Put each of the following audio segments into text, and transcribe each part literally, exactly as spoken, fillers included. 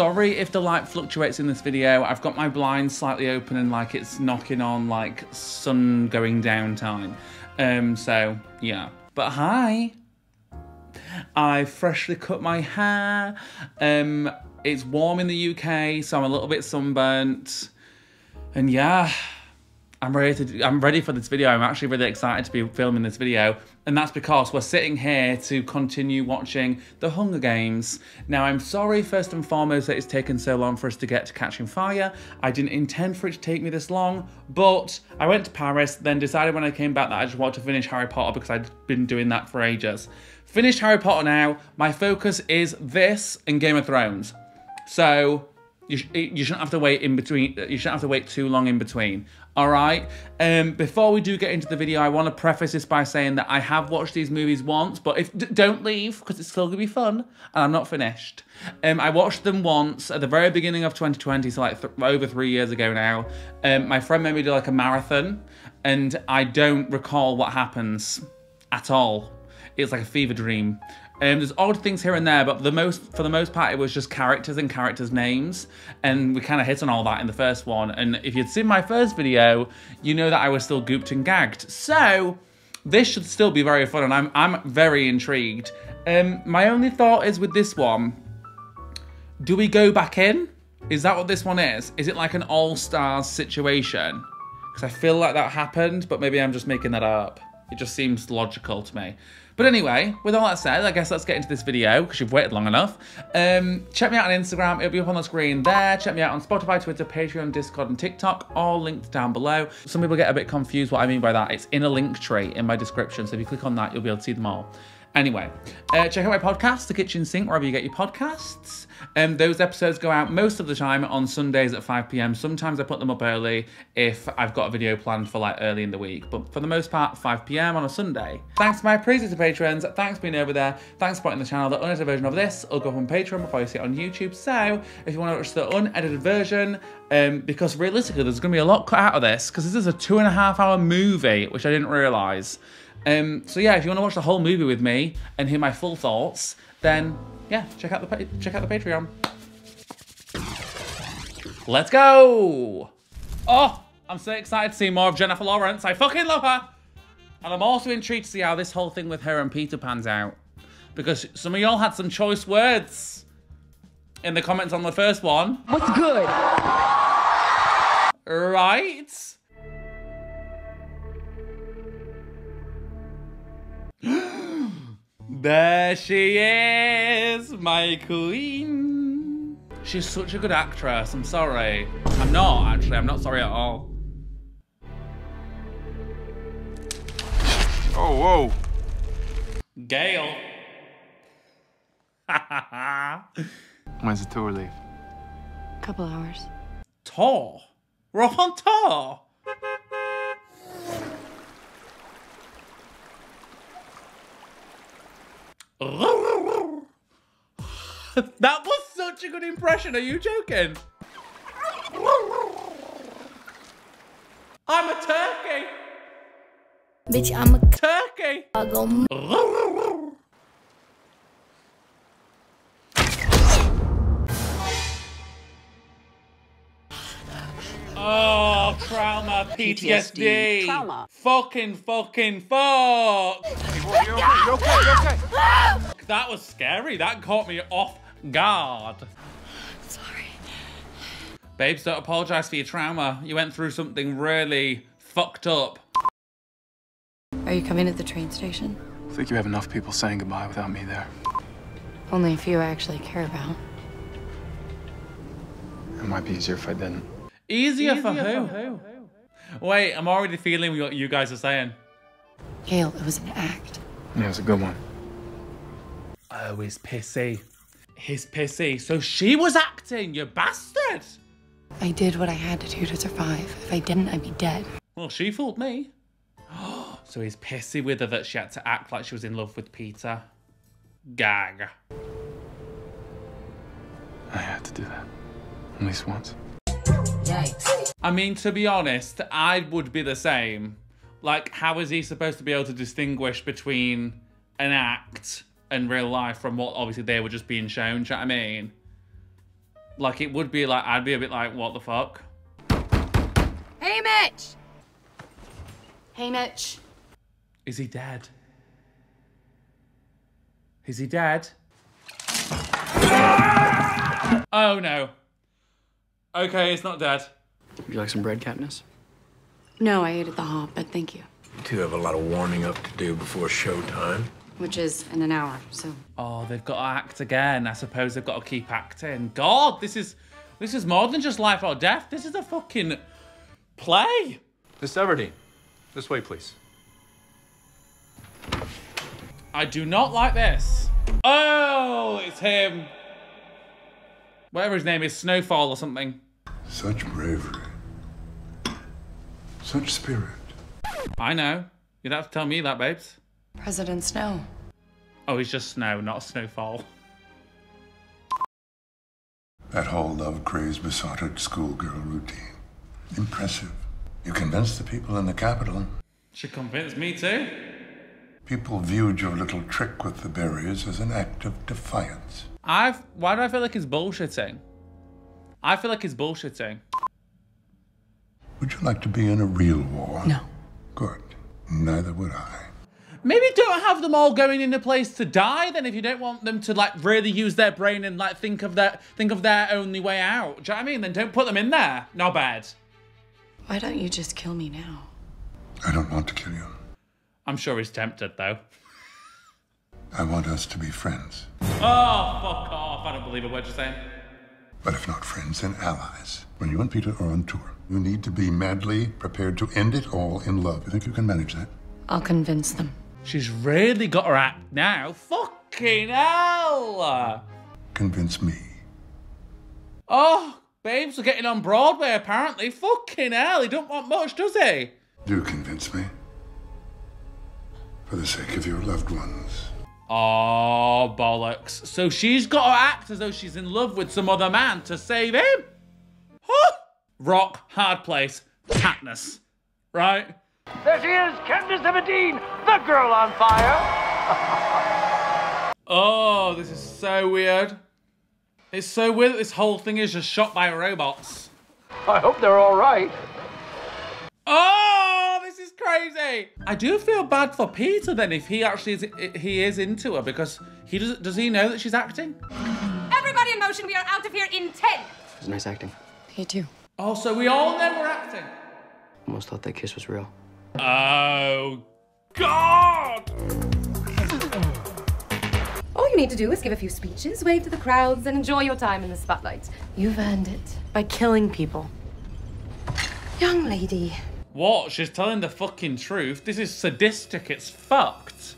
sorry if the light fluctuates in this video. I've got my blinds slightly open and like it's knocking on like sun going down time. Um, so yeah, but hi. I freshly cut my hair. Um, it's warm in the U K, so I'm a little bit sunburnt. And yeah, I'm ready to, I'm ready for this video. I'm actually really excited to be filming this video. And that's because we're sitting here to continue watching The Hunger Games. Now, I'm sorry, first and foremost, that it's taken so long for us to get to Catching Fire. I didn't intend for it to take me this long, but I went to Paris, then decided when I came back that I just wanted to finish Harry Potter because I'd been doing that for ages. Finished Harry Potter now. My focus is this and Game of Thrones. So you, sh you shouldn't have to wait in between. You shouldn't have to wait too long in between. All right. Um, before we do get into the video, I want to preface this by saying that I have watched these movies once, but if d don't leave because it's still gonna be fun, and I'm not finished. Um, I watched them once at the very beginning of twenty twenty, so like th over three years ago now. Um, my friend made me do like a marathon, and I don't recall what happens at all. It's like a fever dream. Um, there's odd things here and there, but the most, for the most part, it was just characters and characters' names. And we kind of hit on all that in the first one. And if you'd seen my first video, you know that I was still gooped and gagged. So this should still be very fun, and I'm, I'm very intrigued. Um, my only thought is with this one, do we go back in? Is that what this one is? Is it like an all-stars situation? Because I feel like that happened, but maybe I'm just making that up. It just seems logical to me. But anyway, with all that said, I guess let's get into this video because you've waited long enough. Um, check me out on Instagram. It'll be up on the screen there. Check me out on Spotify, Twitter, Patreon, Discord, and TikTok, all linked down below. Some people get a bit confused what I mean by that. It's in a link tree in my description. So if you click on that, you'll be able to see them all. Anyway, uh, check out my podcast, The Kitchen Sink, wherever you get your podcasts. Um, those episodes go out most of the time on Sundays at five p m. Sometimes I put them up early if I've got a video planned for like early in the week. But for the most part, five p m on a Sunday. Thanks to my appreciated patrons. Thanks for being over there. Thanks for supporting the channel. The unedited version of this will go up on Patreon before you see it on YouTube. So if you want to watch the unedited version, um, because realistically, there's going to be a lot cut out of this because this is a two and a half hour movie, which I didn't realise. Um, so yeah, if you want to watch the whole movie with me and hear my full thoughts, then yeah, check out the check out the Patreon. Let's go! Oh, I'm so excited to see more of Jennifer Lawrence. I fucking love her, and I'm also intrigued to see how this whole thing with her and Peeta pans out, because some of y'all had some choice words in the comments on the first one. What's good? Right. There she is, my queen. She's such a good actress, I'm sorry. I'm not, actually, I'm not sorry at all. Oh, whoa. Gale. When's the tour leave? Couple hours. Tour? We're off on tour? That was such a good impression. Are you joking? I'm a turkey. Bitch, I'm a turkey. I go. Oh, trauma, P T S D. P T S D. Trauma. Fucking, fucking, fuck. You're okay, you're okay, you're okay. That was scary. That caught me off guard. Sorry. Babes, don't apologize for your trauma. You went through something really fucked up. Are you coming at the train station? I think you have enough people saying goodbye without me there. Only a few I actually care about. It might be easier if I didn't. Easier, easier for, who? for who? Wait, I'm already feeling what you guys are saying. Gale, it was an act. Yeah, it was a good one. Oh, he's pissy. He's pissy. So she was acting, you bastard! I did what I had to do to survive. If I didn't, I'd be dead. Well, she fooled me. So he's pissy with her that she had to act like she was in love with Peeta. Gag. I had to do that. At least once. Yikes. I mean, to be honest, I would be the same. Like, how is he supposed to be able to distinguish between an act and real life from what obviously they were just being shown, do you know what I mean? Like, it would be like, I'd be a bit like, what the fuck? Hey, Mitch! Hey, Mitch. Is he dead? Is he dead? Oh, no. Okay, it's not dead. Would you like some bread, Katniss? No, I ate at the hop, but thank you. You two have a lot of warming up to do before showtime. Which is in an hour, so. Oh, they've got to act again. I suppose they've got to keep acting. God, this is this is more than just life or death. This is a fucking play. Miss Everdeen, this way, please. I do not like this. Oh, it's him. Whatever his name is, Snowfall or something. Such bravery. Such spirit. I know. You'd have to tell me that, babes. President Snow. Oh, he's just Snow, not Snowfall. That whole love craze, besotted schoolgirl routine. Impressive. You convinced the people in the Capitol. She convinced me too. People viewed your little trick with the berries as an act of defiance. I've... Why do I feel like it's bullshitting? I feel like it's bullshitting. Would you like to be in a real war? No. Good. Neither would I. Maybe don't have them all going into place to die then if you don't want them to like really use their brain and like think of their think of their only way out. Do you know what I mean? Then don't put them in there. Not bad. Why don't you just kill me now? I don't want to kill you. I'm sure he's tempted though. I want us to be friends. Oh, fuck off. I don't believe a word you're saying. But if not friends, then allies. When you and Peeta are on tour, you need to be madly prepared to end it all in love. You think you can manage that? I'll convince them. She's really got her act now. Fucking hell! Convince me. Oh, babes are getting on Broadway apparently. Fucking hell, he don't want much, does he? Do convince me. For the sake of your loved ones. Oh, bollocks. So she's got to act as though she's in love with some other man to save him? Huh? Rock, hard place, Katniss. Right? There she is, Katniss Everdeen, the girl on fire. Oh, this is so weird. It's so weird that this whole thing is just shot by robots. I hope they're all right. Oh! This is crazy. I do feel bad for Peeta then if he actually is he is into her because he doesn't does he know that she's acting? Everybody in motion, we are out of here in ten. It was nice acting. He too. Oh, so we all know we're acting. Almost thought that kiss was real. Oh God! All you need to do is give a few speeches, wave to the crowds, and enjoy your time in the spotlight. You've earned it by killing people. Young lady. What? She's telling the fucking truth. This is sadistic. It's fucked.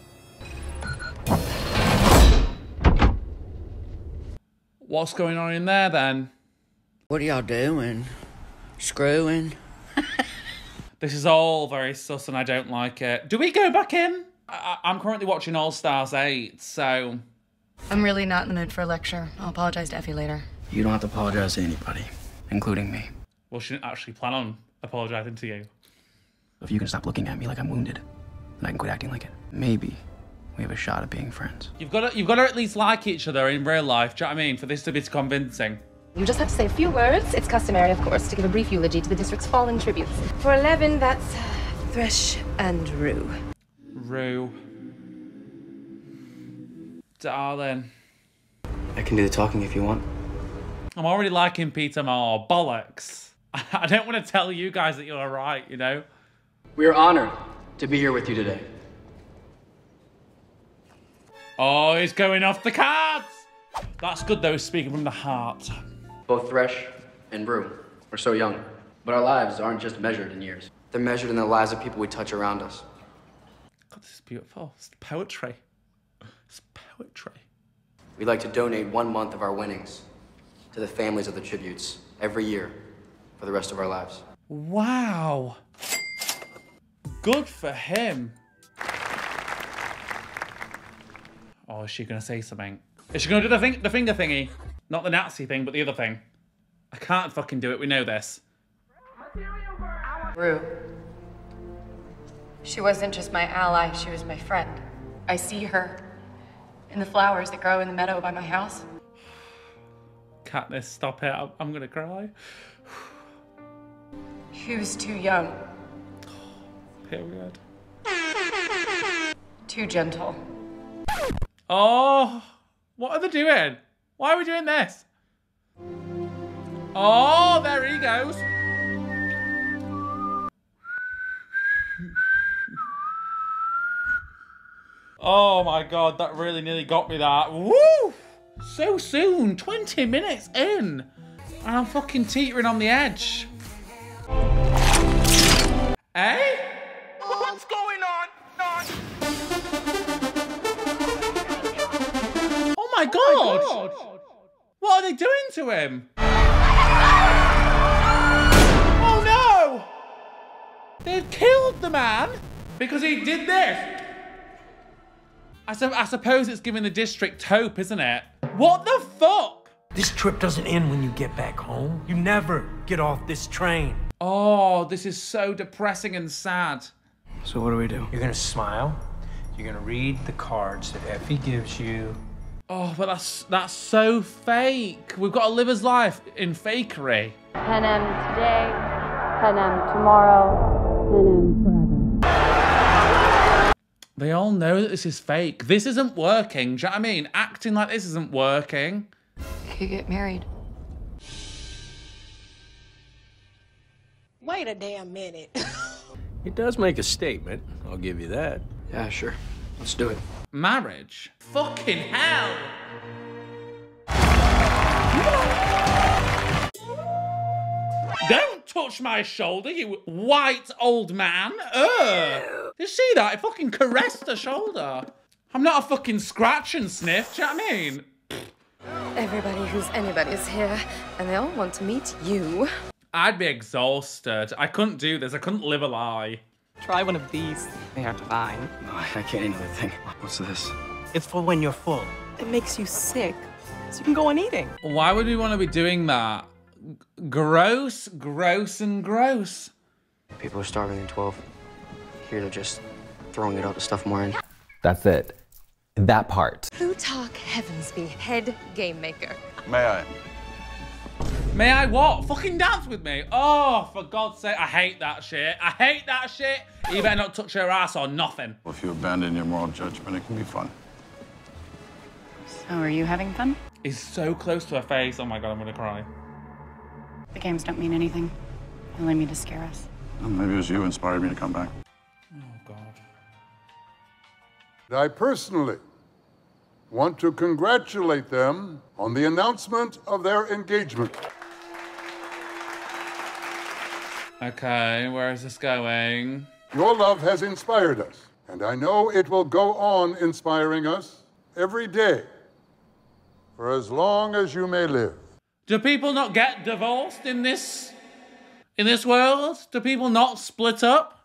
What's going on in there then? What are y'all doing? Screwing? This is all very sus and I don't like it. Do we go back in? I I'm currently watching All Stars eight, so... I'm really not in the mood for a lecture. I'll apologize to Effie later. You don't have to apologize to anybody, including me. Well, she didn't actually plan on apologizing to you. If you can stop looking at me like I'm wounded, then I can quit acting like it. Maybe we have a shot at being friends. You've got to, you've got to at least like each other in real life, do you know what I mean? For this to be convincing. You just have to say a few words. It's customary, of course, to give a brief eulogy to the district's fallen tributes. For eleven, that's Thresh and Rue. Rue. Darling. I can do the talking if you want. I'm already liking Peeta Mellark. Bollocks. I don't want to tell you guys that you're right, you know? We are honored to be here with you today. Oh, he's going off the cards! That's good though, speaking from the heart. Both Thresh and Rue are so young, but our lives aren't just measured in years. They're measured in the lives of people we touch around us. God, this is beautiful. It's poetry. It's poetry. We'd like to donate one month of our winnings to the families of the tributes every year. For the rest of our lives. Wow. Good for him. Oh, is she gonna say something? Is she gonna do the thing, the finger thingy? Not the Nazi thing, but the other thing. I can't fucking do it, we know this. Rue. She wasn't just my ally, she was my friend. I see her in the flowers that grow in the meadow by my house. Katniss, stop it. I'm, I'm going to cry. He was too young. Period. Too gentle. Oh, what are they doing? Why are we doing this? Oh, there he goes. Oh my God, that really nearly got me that. Woo! So soon, twenty minutes in. And I'm fucking teetering on the edge. Eh? What's going on? No. Oh my God. Oh my God. What are they doing to him? Oh no! They've killed the man because he did this. I, su I suppose it's giving the district hope, isn't it? What the fuck? This trip doesn't end when you get back home. You never get off this train. Oh, this is so depressing and sad. So what do we do? You're gonna smile. You're gonna read the cards that Effie gives you. Oh, but that's that's so fake. We've got to live his life in fakery. Penem today, Penem tomorrow, Penem forever. They all know that this is fake. This isn't working, do you know what I mean? Acting like this isn't working. You could get married. Wait a damn minute. It does make a statement, I'll give you that. Yeah, sure, let's do it. Marriage? Fucking hell! Don't touch my shoulder, you white old man. Ugh. Did you see that? It fucking caressed her shoulder. I'm not a fucking scratch and sniff, do you know what I mean? Everybody who's anybody is here, and they all want to meet you. I'd be exhausted. I couldn't do this. I couldn't live a lie. Try one of these. They are divine. No, I can't eat another thing. What's this? It's for when you're full. It makes you sick, so you can go on eating. Why would we want to be doing that? G gross, gross, and gross. People are starving in twelve. Here they're just throwing it up to stuff more in. That's it. That part. Plutarch Heavensbee, head game maker. May I? May I what? Fucking dance with me? Oh, for God's sake, I hate that shit. I hate that shit. You better not touch your ass or nothing. Well, if you abandon your moral judgment, it can be fun. So are you having fun? He's so close to her face. Oh my God, I'm gonna cry. The games don't mean anything. They only mean to scare us. Well, maybe it was you who inspired me to come back. I personally want to congratulate them on the announcement of their engagement. Okay, where is this going? Your love has inspired us, and I know it will go on inspiring us every day for as long as you may live. Do people not get divorced in this, in this world? Do people not split up?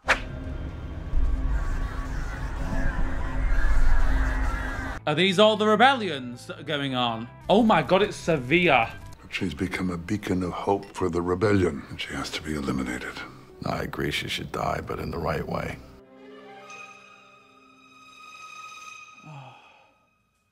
Are these all the rebellions that are going on? Oh my God, it's Sevilla. But she's become a beacon of hope for the rebellion, and she has to be eliminated. I agree she should die, but in the right way. Oh.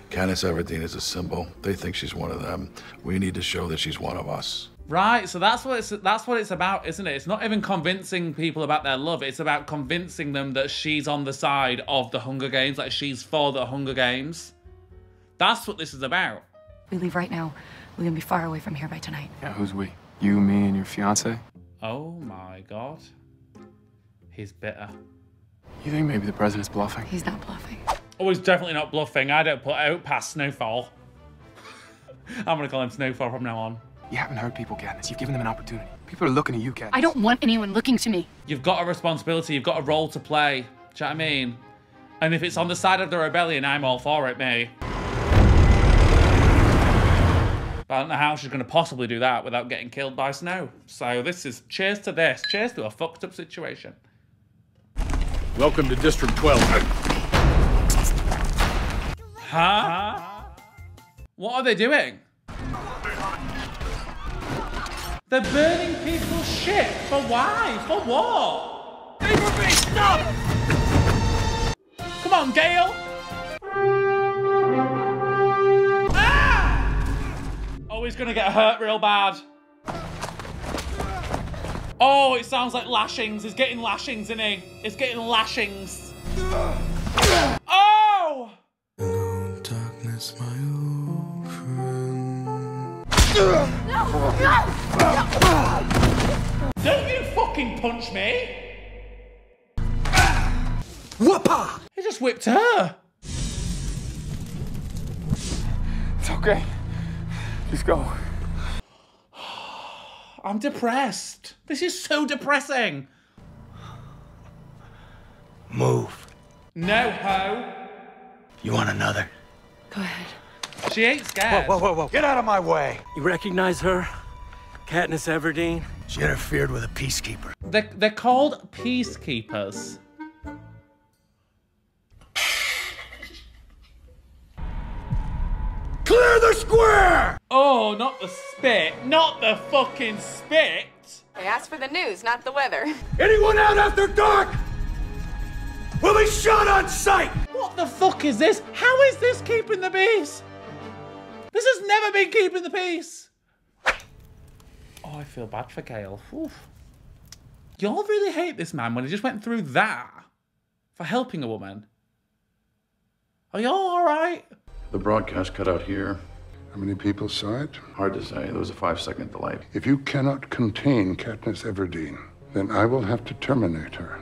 Katniss Everdeen is a symbol. They think she's one of them. We need to show that she's one of us. Right, so that's what it's, that's what it's about, isn't it? It's not even convincing people about their love. It's about convincing them that she's on the side of the Hunger Games, like she's for the Hunger Games. That's what this is about. We leave right now. We're going to be far away from here by tonight. Yeah, who's we? You, me, and your fiancé? Oh, my God. He's bitter. You think maybe the president's bluffing? He's not bluffing. Oh, he's definitely not bluffing. I don't put out past Snowfall. I'm going to call him Snowfall from now on. You haven't heard people, Katniss. You've given them an opportunity. People are looking at you, Katniss. I don't want anyone looking to me. You've got a responsibility. You've got a role to play. Do you know what I mean? And if it's on the side of the rebellion, I'm all for it, me. But I don't know how she's going to possibly do that without getting killed by Snow. So this is cheers to this. Cheers to a fucked up situation. Welcome to District twelve. Huh? What are they doing? They're burning people's shit. For why? For what? They were being stopped! Come on, Gale! Ah! Oh, he's gonna get hurt real bad. Oh, it sounds like lashings. He's getting lashings, isn't he? He's getting lashings. Oh! Hello, darkness, my old friend. No! No! No! Don't you fucking punch me! Whoopah! He just whipped her. It's okay. Just go. I'm depressed. This is so depressing. Move. No, ho. You want another? Go ahead. She ain't scared. Whoa, whoa, whoa, whoa. Get out of my way. You recognize her? Katniss Everdeen? She interfered with a peacekeeper. They're, they're called peacekeepers. Clear the square! Oh, not the spit. Not the fucking spit. I asked for the news, not the weather. Anyone out after dark will be shot on sight! What the fuck is this? How is this keeping the peace? This has never been keeping the peace. Oh, I feel bad for Gale. Y'all really hate this man when he just went through that for helping a woman. Are y'all all right? The broadcast cut out here. How many people saw it? Hard to say. There was a five-second delay. If you cannot contain Katniss Everdeen, then I will have to terminate her.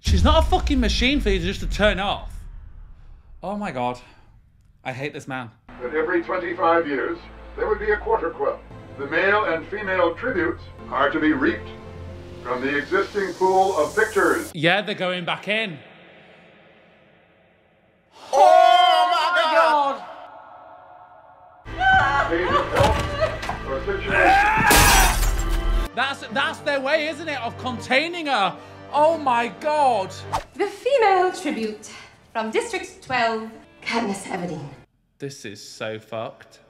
She's not a fucking machine for you just to turn off. Oh my God. I hate this man. That every twenty-five years, there would be a quarter quill. The male and female tributes are to be reaped from the existing pool of victors. Yeah, they're going back in. Oh! That's that's their way, isn't it, of containing her? Oh my God! The female tribute from District twelve, Katniss Everdeen. This is so fucked.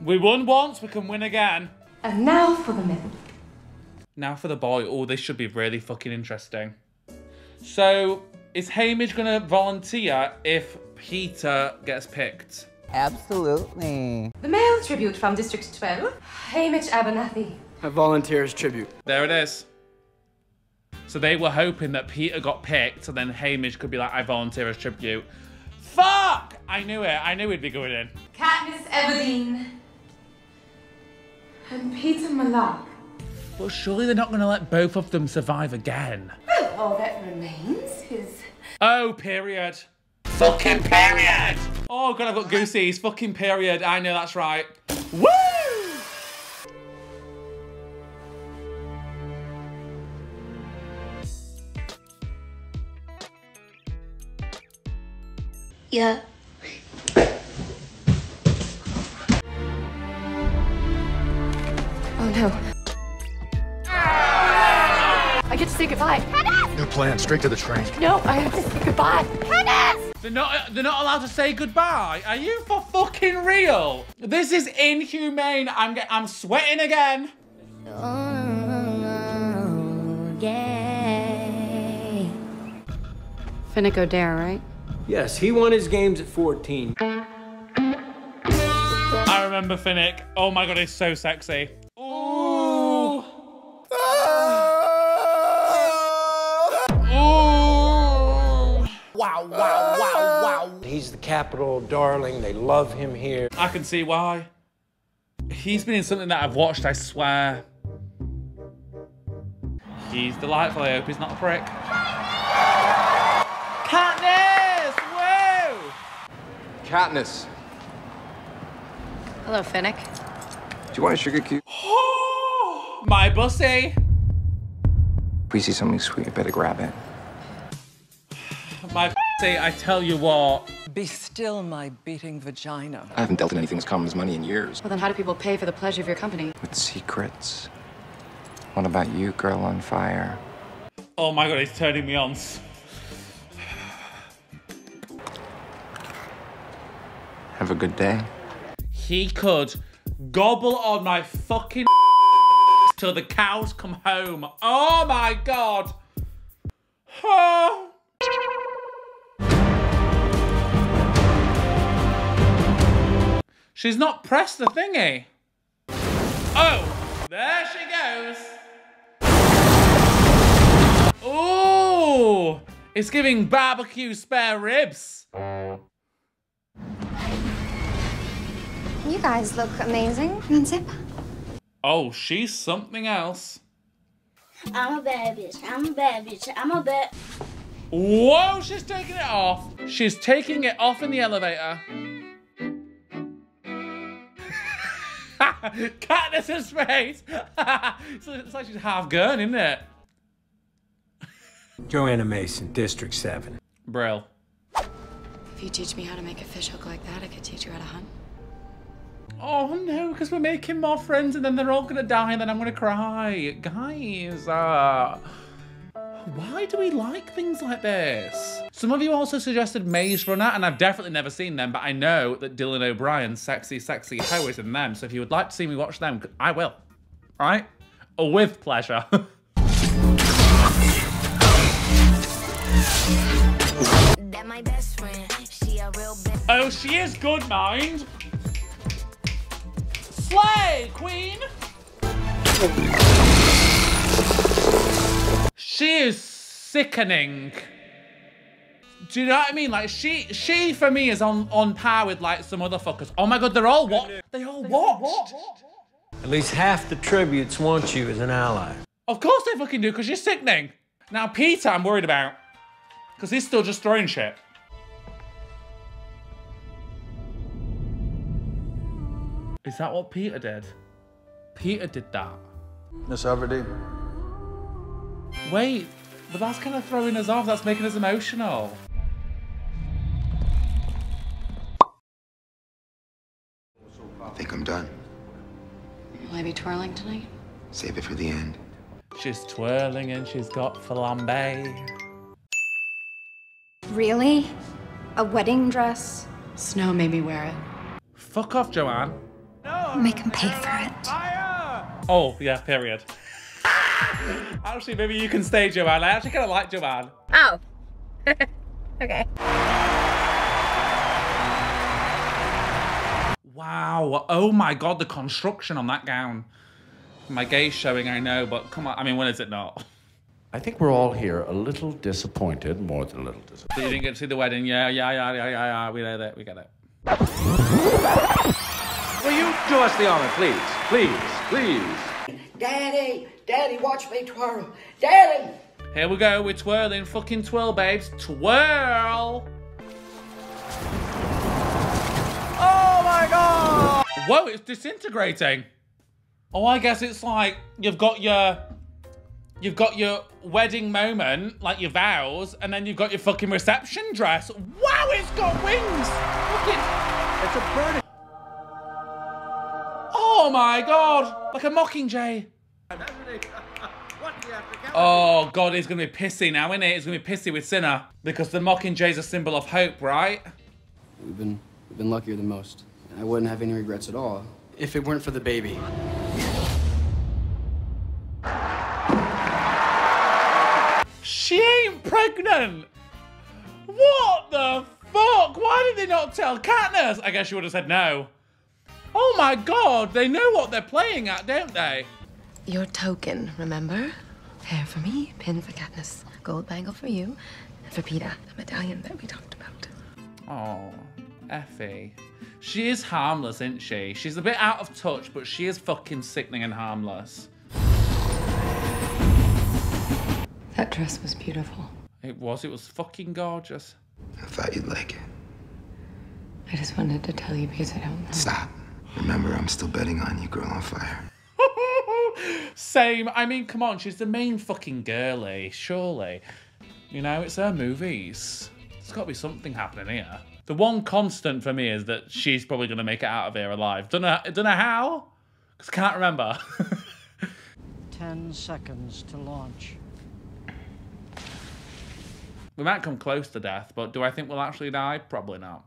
We won once, we can win again. And now for the men. Now for the boy. Oh, this should be really fucking interesting. So, is Haymitch gonna volunteer if Peeta gets picked? Absolutely. The male tribute from District twelve, Haymitch Abernathy. A volunteer's tribute. There it is. So they were hoping that Peeta got picked, so then Haymitch could be like, I volunteer as tribute. Fuck! I knew it. I knew he'd be going in. Katniss Everdeen and Peeta Mellark. But surely they're not going to let both of them survive again. Well, all that remains is... Oh, period. Fucking period! Oh God, I've got goosies. Fucking period. I know that's right. Woo! Yeah. Oh no. I get to say goodbye. New plan, straight to the train. No, I have to say goodbye. Katniss! They're not, they're not allowed to say goodbye. Are you for fucking real? This is inhumane. I'm I'm sweating again. Oh, yeah. Finnick Odair, right? Yes, he won his games at fourteen. I remember Finnick. Oh my God, he's so sexy. Ooh. Ooh. Wow, wow. He's the Capitol darling. They love him here. I can see why. He's been in something that I've watched, I swear. He's delightful. I hope he's not a prick. Katniss! Woo! Katniss. Hello, Finnick. Do you want a sugar cube? Oh, my bussy. If we see something sweet, you better grab it. My bussy, I tell you what. Be still, my beating vagina. I haven't dealt in anything as common as money in years. Well, then how do people pay for the pleasure of your company? With secrets. What about you, girl on fire? Oh my God, he's turning me on. Have a good day. He could gobble on my fucking till the cows come home. Oh my God. Oh. She's not pressed the thingy. Oh, there she goes. Oh, it's giving barbecue spare ribs. You guys look amazing. Oh, she's something else. I'm a bad bitch. I'm a bad bitch. I'm a bad. Whoa, she's taking it off. She's taking it off in the elevator. Katniss's face. It's like she's half gone, isn't it? Johanna Mason, District seven. Brill. If you teach me how to make a fish hook like that, I could teach you how to hunt. Oh no, because we're making more friends and then they're all gonna die and then I'm gonna cry. Guys, uh, why do we like things like this? Some of you also suggested Maze Runner, and I've definitely never seen them, but I know that Dylan O'Brien's sexy, sexy hoe is in them. So if you would like to see me watch them, I will, right? With pleasure. That my best friend. She a real best oh, she is good, mind. Slay, queen! She is sickening. Do you know what I mean? Like, she, she for me is on, on par with, like, some other fuckers. Oh my God, they're all what? They all watched. At least half the tributes want you as an ally. Of course they fucking do, because you're sickening. Now, Peeta, I'm worried about, because he's still just throwing shit. Is that what Peeta did? Peeta did that. Miss Everdeen. Wait, but that's kind of throwing us off. That's making us emotional. I think I'm done. Will I be twirling tonight? Save it for the end. She's twirling and she's got flambe. Really? A wedding dress? Snow made me wear it. Fuck off, Joanne. Make him pay for it. Fire! Oh, yeah, period. Actually, maybe you can stay, Joanne. I actually kind of like Joanne. Oh. Okay. Wow. Oh my God, the construction on that gown. My gaze showing, I know, but come on. I mean, when is it not? I think we're all here a little disappointed, more than a little disappointed. So you didn't get to see the wedding? Yeah, yeah, yeah, yeah, yeah, yeah. We know that. We get it. Will you do us the honor, please? Please, please. Daddy, Daddy, watch me twirl. Daddy! Here we go, we're twirling. Fucking twirl, babes. Twirl! Oh my God! Whoa, it's disintegrating. Oh, I guess it's like you've got your... You've got your wedding moment, like your vows, and then you've got your fucking reception dress. Wow, it's got wings! Look it. It's a burning... Oh my God, like a Mockingjay. Oh God, it's gonna be pissy now, isn't it? It's gonna be pissy with Cinna because the Mockingjay is a symbol of hope, right? We've been, we've been luckier than most. I wouldn't have any regrets at all if it weren't for the baby. She ain't pregnant. What the fuck? Why did they not tell Katniss? I guess she would have said no. Oh my God, they know what they're playing at, don't they? Your token, remember? Hair for me, pin for Katniss, gold bangle for you, and for Peeta, the medallion that we talked about. Oh, Effie. She is harmless, isn't she? She's a bit out of touch, but she is fucking sickening and harmless. That dress was beautiful. It was, it was fucking gorgeous. I thought you'd like it. I just wanted to tell you because I don't know. Stop. Remember, I'm still betting on you, girl on fire. Same. I mean, come on, she's the main fucking girly, surely. You know, it's her movies. There's got to be something happening here. The one constant for me is that she's probably going to make it out of here alive. Don't know, don't know how, because I can't remember. Ten seconds to launch. We might come close to death, but do I think we'll actually die? Probably not.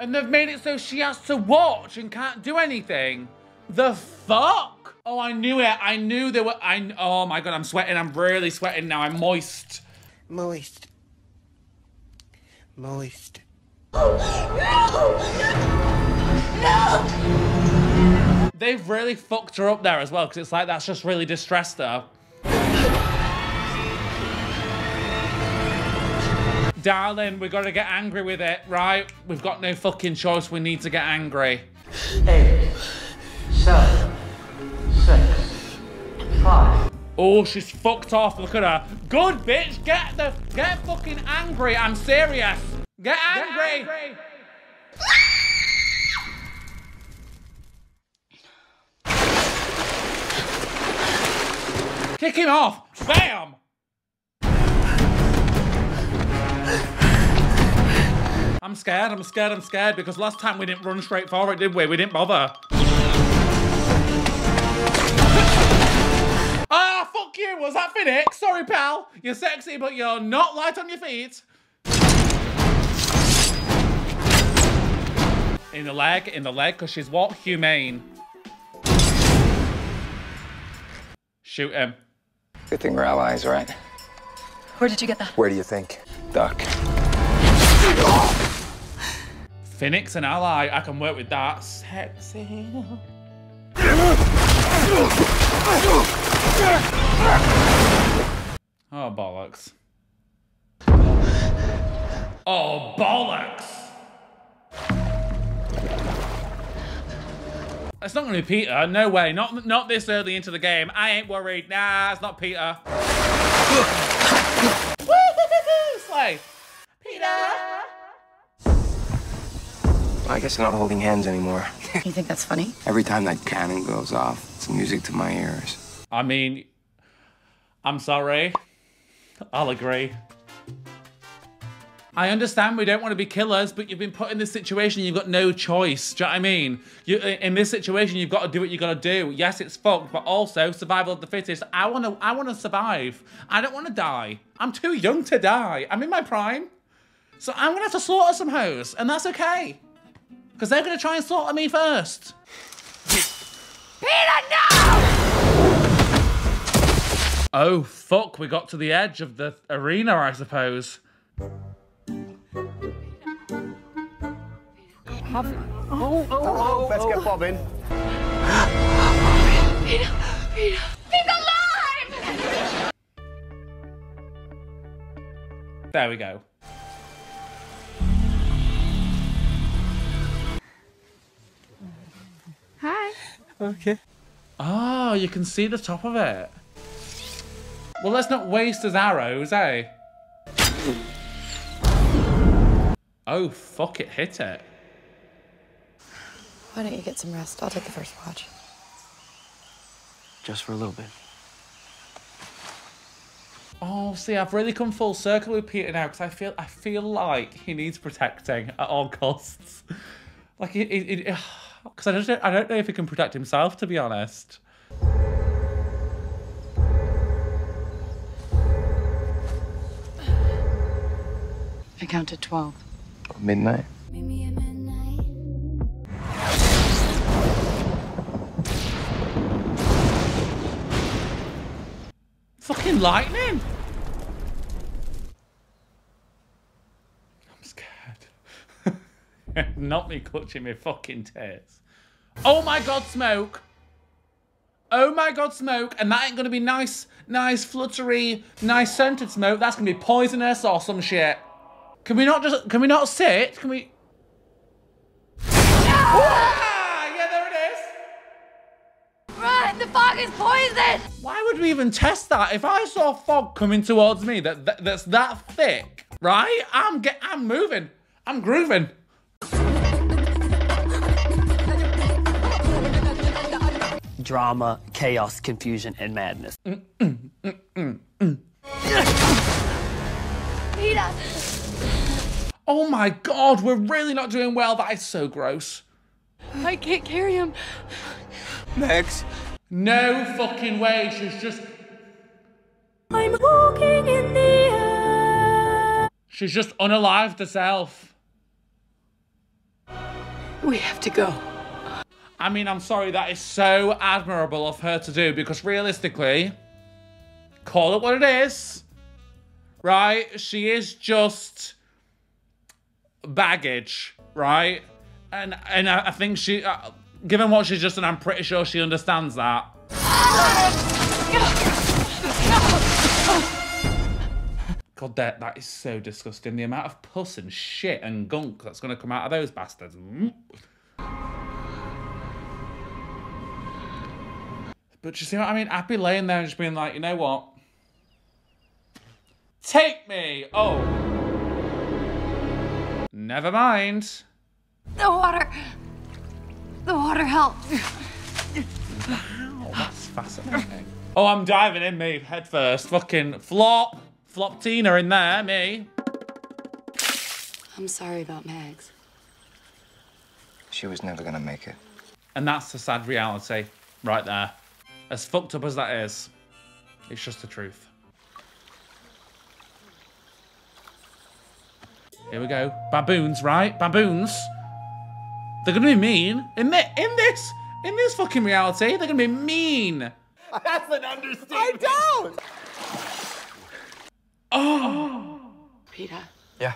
And they've made it so she has to watch and can't do anything. The fuck? Oh, I knew it. I knew there were, I, oh my God, I'm sweating. I'm really sweating now. I'm moist. Moist. Moist. Oh, no! No! They've really fucked her up there as well, because it's like, that's just really distressed her. Darling, we gotta get angry with it, right? We've got no fucking choice. We need to get angry. Eight, seven, six, five. Oh, she's fucked off. Look at her. Good, bitch. Get the, get fucking angry. I'm serious. Get angry. Get angry. Kick him off. Bam. I'm scared, I'm scared, I'm scared, because last time we didn't run straight for it, did we? We didn't bother. Ah, oh, fuck you, was that Finnick? Sorry, pal. You're sexy, but you're not light on your feet. In the leg, in the leg, because she's what? Humane. Shoot him. Good thing we're allies, right? Where did you get that? Where do you think? Duck. Finnick's an ally. I can work with that. Sexy. Oh, bollocks. Oh, bollocks. It's not going to be Peeta. No way. Not, not this early into the game. I ain't worried. Nah, it's not Peeta. Slay. Peeta. I guess I'm not holding hands anymore. You think that's funny? Every time that cannon goes off, it's music to my ears. I mean, I'm sorry. I'll agree. I understand we don't want to be killers, but you've been put in this situation. You've got no choice. Do you know what I mean? You, in this situation, you've got to do what you got to do. Yes, it's fucked, but also survival of the fittest. I want to, I want to survive. I don't want to die. I'm too young to die. I'm in my prime. So I'm going to have to slaughter some hoes, and that's okay. Because they're going to try and slaughter me first. Peeta, no! Oh, fuck. We got to the edge of the arena, I suppose. Have... Oh, oh, oh, let's get Bob in. Peeta, Peeta, Peeta. She's alive! There we go. Hi. Okay. Oh, you can see the top of it. Well, let's not waste his arrows, eh? Oh, fuck it, hit it. Why don't you get some rest? I'll take the first watch. Just for a little bit. Oh, see, I've really come full circle with Peeta now, because I feel, I feel like he needs protecting at all costs. Like, it... it, it Because I don't, I don't know if he can protect himself, to be honest. I counted twelve. Midnight. Maybe at midnight. Fucking lightning! Not me clutching my fucking tits. Oh my God, smoke. Oh my God, smoke. And that ain't gonna be nice, nice, fluttery, nice scented smoke. That's gonna be poisonous or some shit. Can we not just, can we not sit? Can we? Ah! Yeah, there it is. Run, the fog is poison. Why would we even test that? If I saw fog coming towards me that, that that's that thick, right? I'm, get, I'm moving, I'm grooving. Drama, chaos, confusion, and madness. Mm, mm, mm, mm, mm. Peeta! Oh my God, we're really not doing well. That is so gross. I can't carry him. Next. No fucking way. She's just... I'm walking in the air. She's just unalived herself. We have to go. I mean, I'm sorry, that is so admirable of her to do, because realistically, call it what it is, right? She is just baggage, right? And and I, I think she, uh, given what she's just done, I'm pretty sure she understands that. God, that, that is so disgusting. The amount of pus and shit and gunk that's going to come out of those bastards. Mm. But you see what I mean? I'd be laying there and just being like, you know what? Take me! Oh. Never mind. The water. The water helped. Wow, that's fascinating. Oh, I'm diving in, me, head first. Fucking flop. Flop Tina in there, me. I'm sorry about Mags. She was never gonna make it. And that's the sad reality right there. As fucked up as that is, it's just the truth. Here we go. Baboons, right? Baboons. They're gonna be mean. In, the, in this, in this fucking reality, they're gonna be mean. That's an understatement. I don't. Oh. Peeta. Yeah.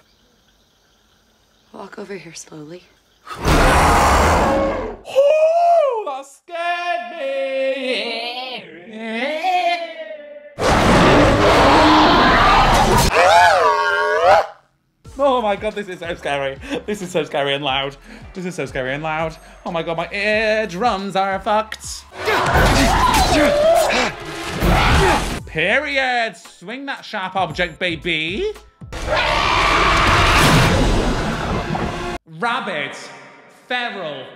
Walk over here slowly. Oh, that scared me. Oh my God, this is so scary. This is so scary and loud. This is so scary and loud. Oh my God, my eardrums are fucked. Period. Swing that sharp object, baby. Rabbit. Feral.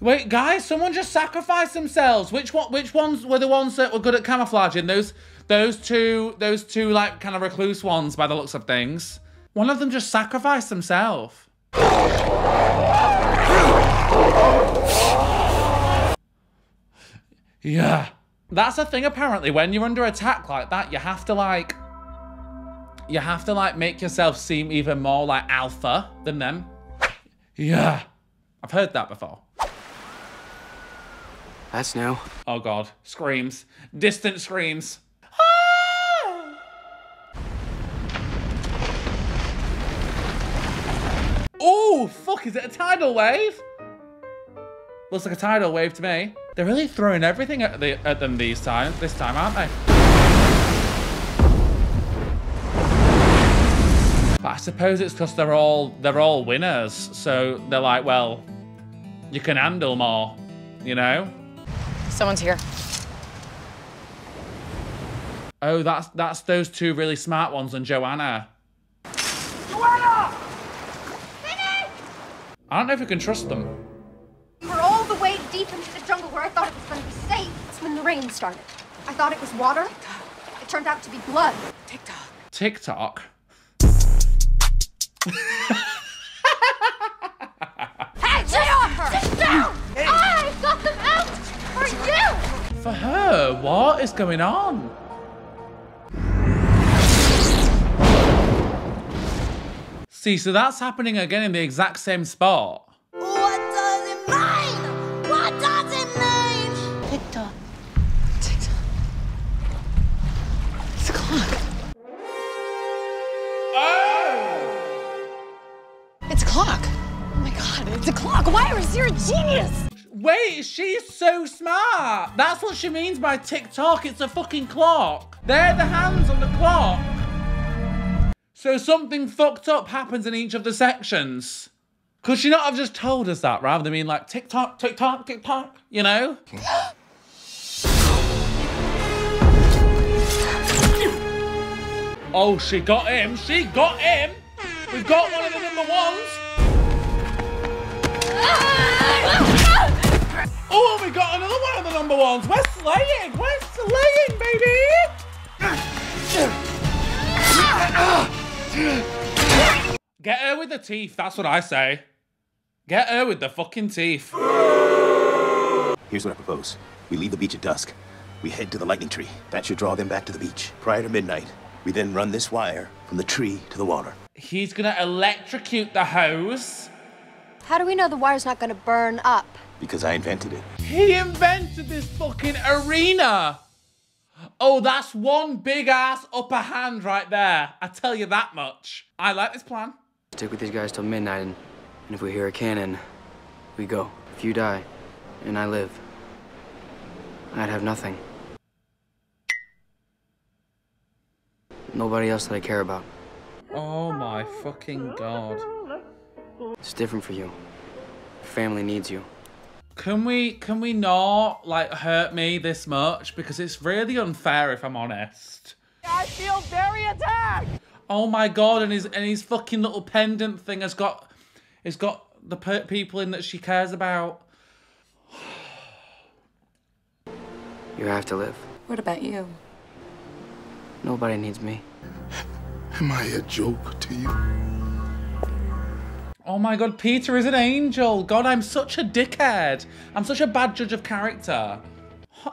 Wait, guys, someone just sacrificed themselves. Which one? Which ones were the ones that were good at camouflaging? Those, those two, those two like kind of recluse ones, by the looks of things. One of them just sacrificed himself. Yeah. That's the thing, apparently, when you're under attack like that, you have to like, you have to like make yourself seem even more like alpha than them. Yeah. I've heard that before. That's new. Oh God, screams, distant screams. Oh, fuck, is it a tidal wave? Looks like a tidal wave to me. They're really throwing everything at, the, at them these times, this time, aren't they? But I suppose it's because they're all, they're all winners. So they're like, well, you can handle more, you know? Someone's here. Oh, that's, that's those two really smart ones and Johanna. Johanna! I don't know if we can trust them. We're all the way deep into the jungle where I thought it was going to be safe. That's when the rain started. I thought it was water. It turned out to be blood. TikTok. TikTok? Hey, get off her! Sit down! I got them out for you! For her? What is going on? See, so that's happening again in the exact same spot. What does it mean? What does it mean? TikTok. TikTok. It's a clock. Oh! It's a clock. Oh my God, it's a clock. Why is she a genius? Wait, she's so smart. That's what she means by TikTok. It's a fucking clock. They're the hands on the clock. So something fucked up happens in each of the sections. Could she not have just told us that rather than being like, tick-tock, tick-tock, tick-tock, you know? Oh, she got him, she got him. We've got one of the number ones. Oh, we got another one of the number ones. We're slaying, we're slaying, baby. Get her with the teeth, that's what I say. Get her with the fucking teeth. Here's what I propose. We leave the beach at dusk. we head to the lightning tree. That should draw them back to the beach prior to midnight. We then run this wire from the tree to the water. He's gonna electrocute the hose. How do we know the wire's not gonna burn up? Because I invented it. He invented this fucking arena. Oh, that's one big ass upper hand right there. I tell you that much. I like this plan. Stick with these guys till midnight, and, and if we hear a cannon, we go. If you die, and I live, I'd have nothing. Nobody else that I care about. Oh my fucking god. It's different for you. Your family needs you. Can we, can we not, like, hurt me this much? Because it's really unfair, if I'm honest. I feel very attacked! Oh my god, and his, and his fucking little pendant thing has got, it's got the per people in that she cares about. You have to live. What about you? Nobody needs me. Am I a joke to you? Oh my god, Peeta is an angel. God, I'm such a dickhead. I'm such a bad judge of character.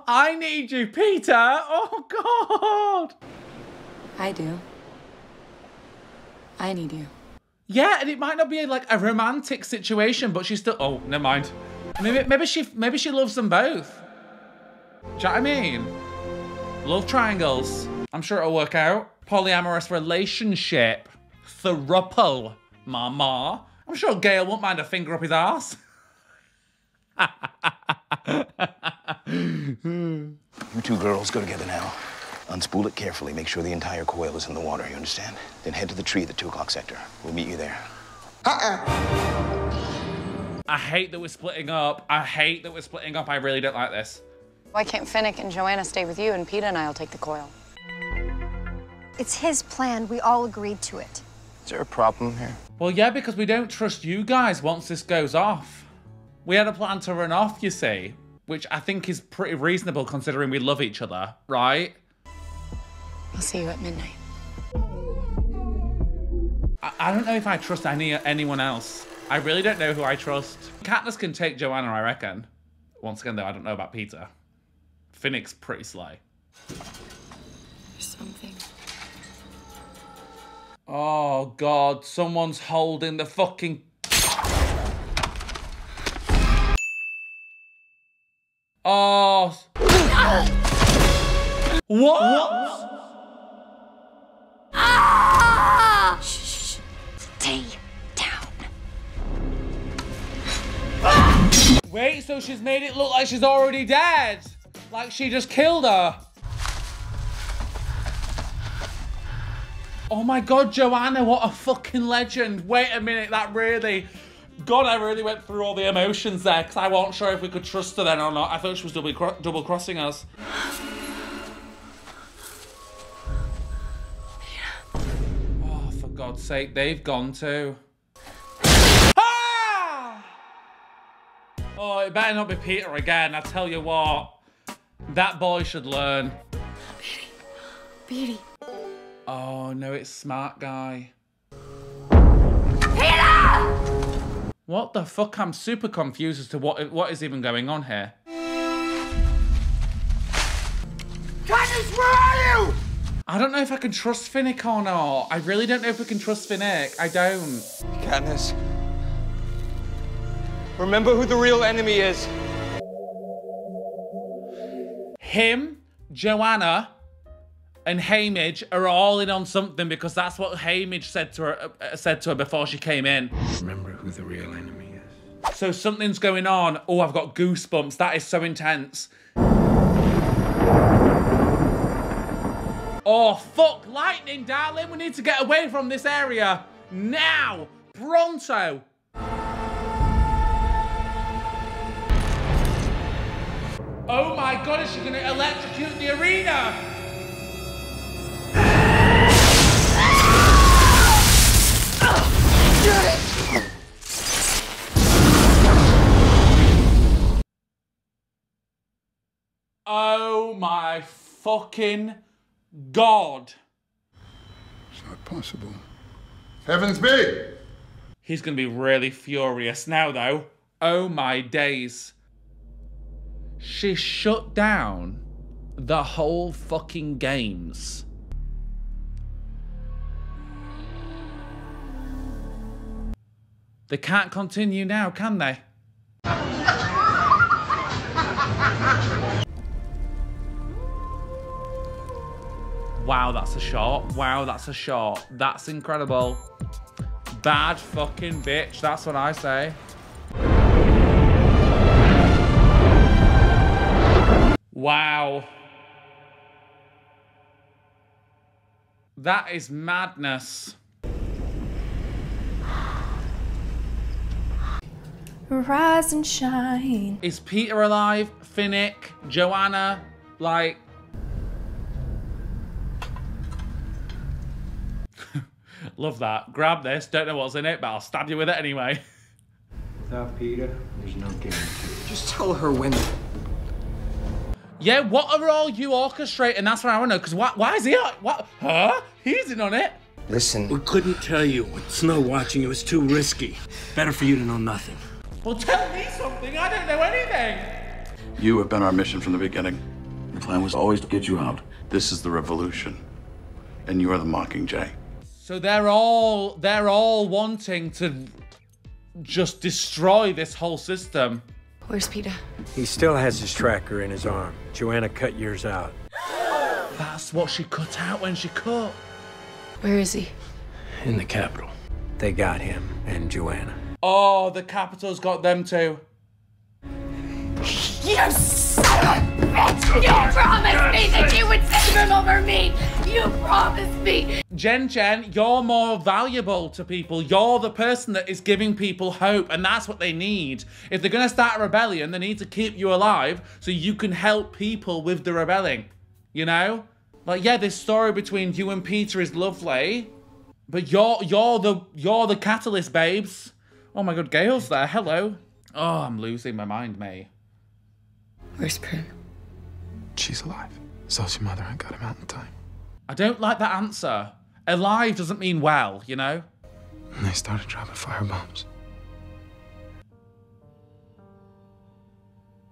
I need you, Peeta. Oh god. I do. I need you. Yeah, and it might not be like a romantic situation, but she's still. Oh, never mind. Maybe, maybe she, maybe she loves them both. Do you know what I mean? Love triangles. I'm sure it'll work out. Polyamorous relationship. Thruple, mama. I'm sure Gale won't mind a finger up his ass. You two girls go together now. Unspool it carefully. Make sure the entire coil is in the water, you understand? Then head to the tree at the two o'clock sector. We'll meet you there. Uh-uh. I hate that we're splitting up. I hate that we're splitting up. I really don't like this. Why can't Finnick and Johanna stay with you and Peeta and I'll take the coil? It's his plan. We all agreed to it. Is there a problem here? Well, yeah, because we don't trust you guys once this goes off. We had a plan to run off, you see, which I think is pretty reasonable considering we love each other, right? I'll see you at midnight. I, I don't know if I trust any anyone else. I really don't know who I trust. Katniss can take Johanna, I reckon. Once again, though, I don't know about Peeta. Finnick's pretty sly. There's something. Oh god, someone's holding the fucking. Oh. What? What? Ah! Shh, shh, stay down. Ah! Wait, so she's made it look like she's already dead. Like she just killed her. Oh my god, Johanna, what a fucking legend. Wait a minute, that really. God, I really went through all the emotions there because I wasn't sure if we could trust her then or not. I thought she was double, cro double crossing us. God's sake, they've gone too. Ah! Oh, it better not be Peeta again. I tell you what, that boy should learn. Beauty, beauty. Oh no, it's smart guy. Peeta! What the fuck? I'm super confused as to what what is even going on here. Katniss, where are you? I don't know if I can trust Finnick or not. I really don't know if we can trust Finnick. I don't. Katniss, remember who the real enemy is. Him, Johanna, and Haymitch are all in on something because that's what Haymitch said to her uh, said to her before she came in. Remember who the real enemy is. So something's going on. Oh, I've got goosebumps. That is so intense. Oh, fuck, lightning, darling. We need to get away from this area. Now, pronto. Oh my God, is she gonna electrocute the arena? Oh my fucking God. It's not possible. Heavensbee! He's gonna be really furious now, though. Oh my days. She shut down the whole fucking games. They can't continue now, can they? Wow, that's a shot. Wow, that's a shot. That's incredible. Bad fucking bitch. That's what I say. Wow. That is madness. Rise and shine. Is Peeta alive? Finnick? Johanna? Like... Love that. Grab this. Don't know what's in it, but I'll stab you with it anyway. Without Peeta, there's no guarantee. Just tell her when. Yeah, what are all you orchestrating? That's what I want to know. Because why, why is he on what? Huh? He's in on it. Listen. We couldn't tell you. With Snow watching, it was too risky. Better for you to know nothing. Well, tell me something. I don't know anything. You have been our mission from the beginning. The plan was always to get you out. This is the revolution. And you are the Mockingjay. So they're all, they're all wanting to just destroy this whole system. Where's Peeta? He still has his tracker in his arm. Johanna cut yours out. That's what she cut out when she cut. Where is he? In the Capitol. They got him and Johanna. Oh, the Capitol's got them too. You son of a bitch! You promised me that you would save him over me! You promised me! Jen Jen, you're more valuable to people. You're the person that is giving people hope, and that's what they need. If they're gonna start a rebellion, they need to keep you alive so you can help people with the rebelling. You know? Like, yeah, this story between you and Peeta is lovely, but you're you're the you're the catalyst, babes. Oh my god, Gale's there. Hello. Oh, I'm losing my mind, mate. Where's Prim? She's alive. So's your mother. I got him out in time. I don't like that answer. Alive doesn't mean well, you know? And they started dropping firebombs.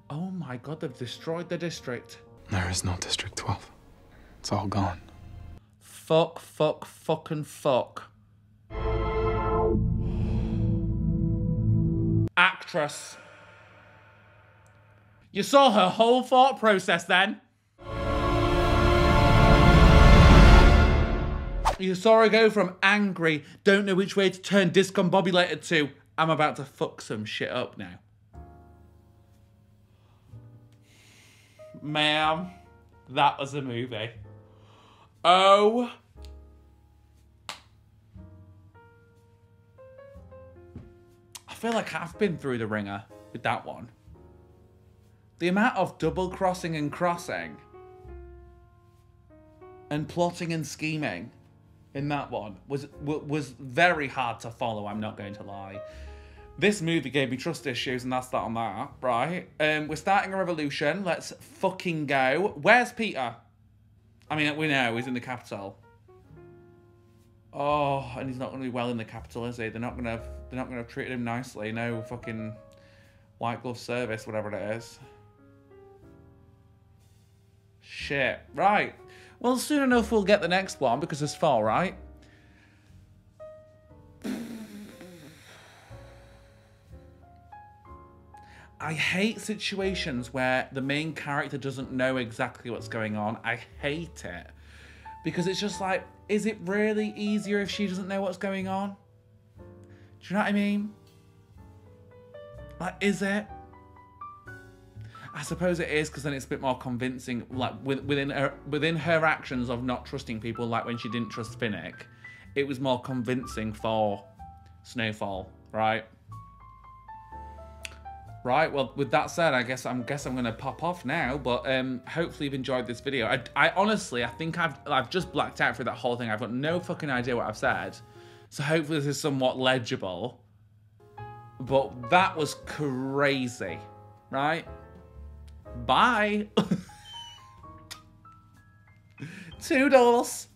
Oh my god, they've destroyed the district. There is no District twelve. It's all gone. Fuck, fuck, fucking fuck. Actress. You saw her whole thought process then. You saw her go from angry, don't know which way to turn, discombobulated to, I'm about to fuck some shit up now. Ma'am, that was a movie. Oh. I feel like I've been through the ringer with that one. The amount of double crossing and crossing and plotting and scheming in that one was was very hard to follow, I'm not going to lie. This movie gave me trust issues and that's that on that, right? Um, we're starting a revolution, let's fucking go. Where's Peeta? I mean, we know, he's in the Capitol. Oh, and he's not gonna be well in the Capitol, is he? They're not gonna, they're not gonna have treated him nicely, no fucking white glove service, whatever it is. Shit, right. Well, soon enough we'll get the next one because there's four, right? I hate situations where the main character doesn't know exactly what's going on. I hate it. Because it's just like, is it really easier if she doesn't know what's going on? Do you know what I mean? Like, is it? I suppose it is, because then it's a bit more convincing, like with, within her within her actions of not trusting people, like when she didn't trust Finnick, it was more convincing for Snowfall, right? Right, well, with that said, I guess I'm guess I'm gonna pop off now, but um, hopefully you've enjoyed this video. I, I honestly, I think I've I've just blacked out through that whole thing. I've got no fucking idea what I've said, so hopefully this is somewhat legible. But that was crazy, right? Bye. Toodles.